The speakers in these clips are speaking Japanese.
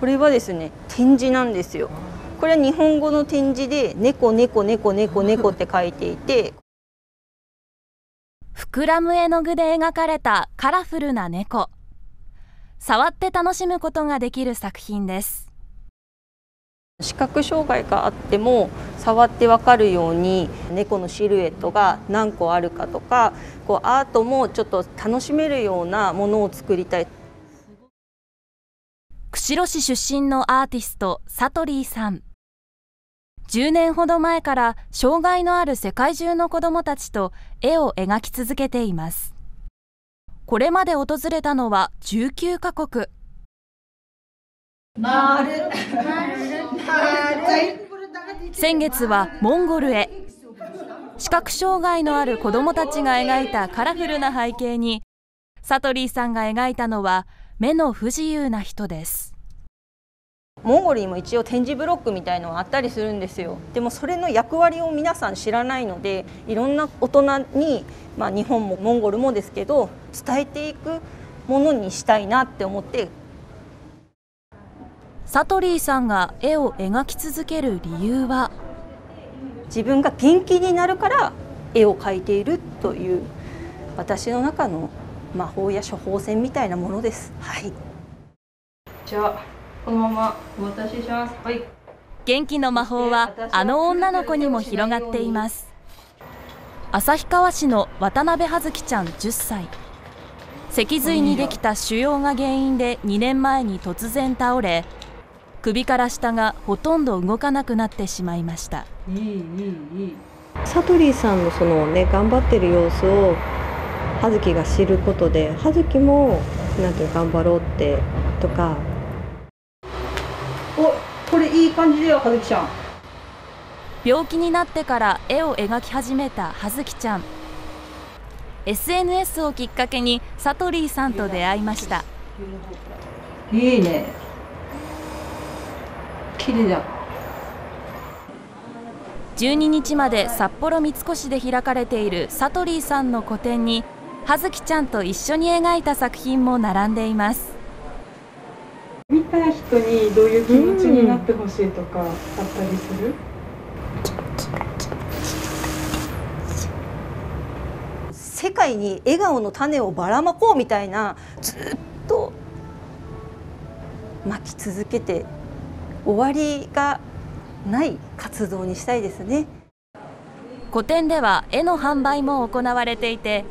これはですね、点字なんですよ。これは日本語の点字で猫猫猫猫猫って書いていて、膨らむ絵の具で描かれたカラフルな猫、触って楽しむことができる作品です。視覚障害があっても触って分かるように猫のシルエットが何個あるかとか、こうアートもちょっと楽しめるようなものを作りたい。釧路市出身のアーティストサトリーさん、10年ほど前から障害のある世界中の子どもたちと絵を描き続けています。これまで訪れたのは19カ国。先月はモンゴルへ。視覚障害のある子どもたちが描いたカラフルな背景に、サトリーさんが描いたのは目の不自由な人です。モンゴルにも一応展示ブロックみたいのがあったりするんですよ。でもそれの役割を皆さん知らないので、いろんな大人に、日本もモンゴルもですけど、伝えていくものにしたいなって思って。サトリーさんが絵を描き続ける理由は、自分が元気になるから絵を描いているという、私の中の魔法や処方箋みたいなものです。はい。じゃあこのままお渡しします。はい。元気の魔法はあの女の子にも広がっています。旭川市の渡辺葉月ちゃん10歳。脊髄にできた腫瘍が原因で2年前に突然倒れ、首から下がほとんど動かなくなってしまいました。サトリーさんのそのね、頑張ってる様子を葉月が知ることで、葉月もなんて頑張ろうってとか。お、これいい感じだよ葉月ちゃん。病気になってから絵を描き始めた葉月ちゃん。SNS をきっかけにサトリーさんと出会いました。いいね。12日まで札幌三越で開かれているサトリーさんの個展に、葉月ちゃんと一緒に描いた作品も並んでいます。見た人にどういう気持ちになってほしいとかあったりする？世界に笑顔の種をばらまこうみたいな、ずっと巻き続けて終わりがない活動にしたいですね。個展では絵の販売も行われていて、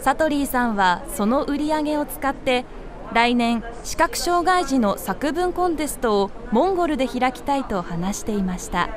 サトリーさんはその売り上げを使って来年視覚障害児の作文コンテストをモンゴルで開きたいと話していました。